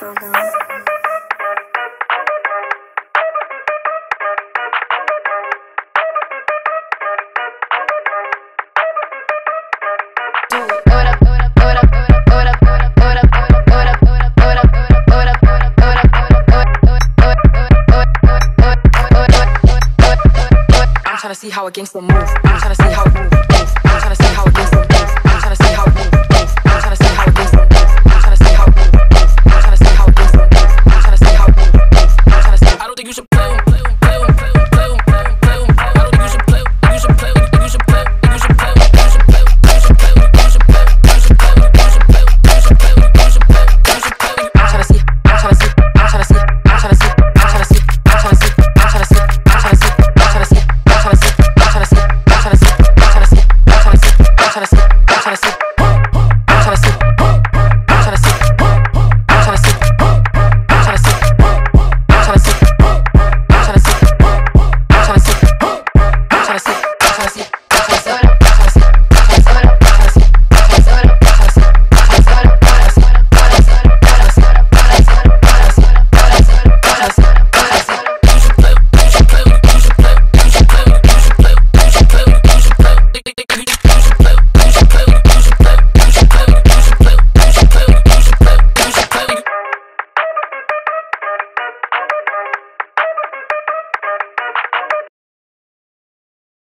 so long. I'm tryna see how a gangsta move.